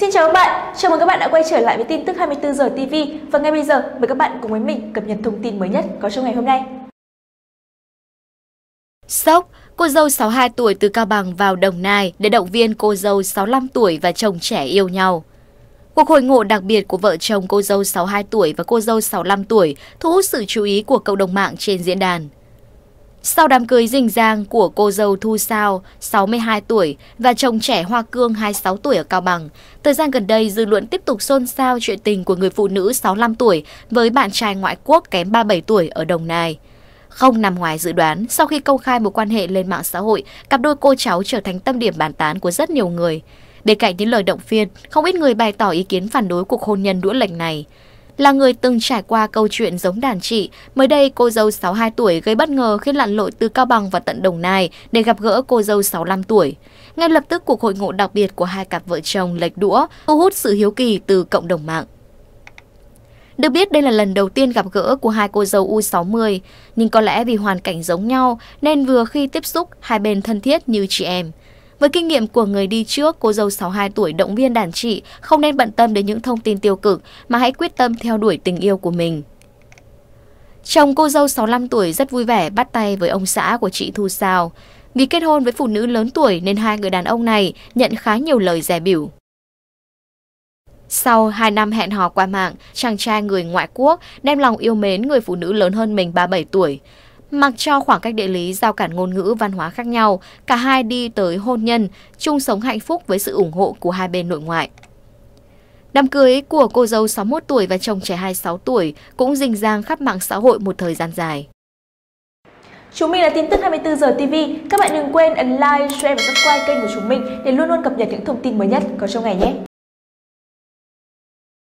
Xin chào các bạn, chào mừng các bạn đã quay trở lại với tin tức 24h TV. Và ngay bây giờ mời các bạn cùng với mình cập nhật thông tin mới nhất có trong ngày hôm nay. Sốc, cô dâu 62 tuổi từ Cao Bằng vào Đồng Nai để động viên cô dâu 65 tuổi và chồng trẻ yêu nhau. Cuộc hội ngộ đặc biệt của vợ chồng cô dâu 62 tuổi và cô dâu 65 tuổi thu hút sự chú ý của cộng đồng mạng trên diễn đàn. Sau đám cưới rình rang của cô dâu Thu Sao, 62 tuổi, và chồng trẻ Hoa Cương, 26 tuổi ở Cao Bằng, thời gian gần đây dư luận tiếp tục xôn xao chuyện tình của người phụ nữ 65 tuổi với bạn trai ngoại quốc kém 37 tuổi ở Đồng Nai. Không nằm ngoài dự đoán, sau khi công khai một quan hệ lên mạng xã hội, cặp đôi cô cháu trở thành tâm điểm bàn tán của rất nhiều người. Bên cạnh những lời động viên, không ít người bày tỏ ý kiến phản đối cuộc hôn nhân đũa lệch này. Là người từng trải qua câu chuyện giống đàn chị, mới đây cô dâu 62 tuổi gây bất ngờ khi lặn lội từ Cao Bằng vào tận Đồng Nai để gặp gỡ cô dâu 65 tuổi. Ngay lập tức cuộc hội ngộ đặc biệt của hai cặp vợ chồng lệch đũa thu hút sự hiếu kỳ từ cộng đồng mạng. Được biết đây là lần đầu tiên gặp gỡ của hai cô dâu U60, nhưng có lẽ vì hoàn cảnh giống nhau nên vừa khi tiếp xúc hai bên thân thiết như chị em. Với kinh nghiệm của người đi trước, cô dâu 62 tuổi động viên đàn chị không nên bận tâm đến những thông tin tiêu cực mà hãy quyết tâm theo đuổi tình yêu của mình. Chồng cô dâu 65 tuổi rất vui vẻ bắt tay với ông xã của chị Thu Sao. Vì kết hôn với phụ nữ lớn tuổi nên hai người đàn ông này nhận khá nhiều lời dè bỉu. Sau 2 năm hẹn hò qua mạng, chàng trai người ngoại quốc đem lòng yêu mến người phụ nữ lớn hơn mình 37 tuổi. Mặc cho khoảng cách địa lý, giao cản ngôn ngữ, văn hóa khác nhau, cả hai đi tới hôn nhân, chung sống hạnh phúc với sự ủng hộ của hai bên nội ngoại. Đám cưới của cô dâu 61 tuổi và chồng trẻ 26 tuổi cũng rình rang khắp mạng xã hội một thời gian dài. Chúng mình là tin tức 24h TV. Các bạn đừng quên ấn like, share và subscribe kênh của chúng mình để luôn luôn cập nhật những thông tin mới nhất có trong ngày nhé.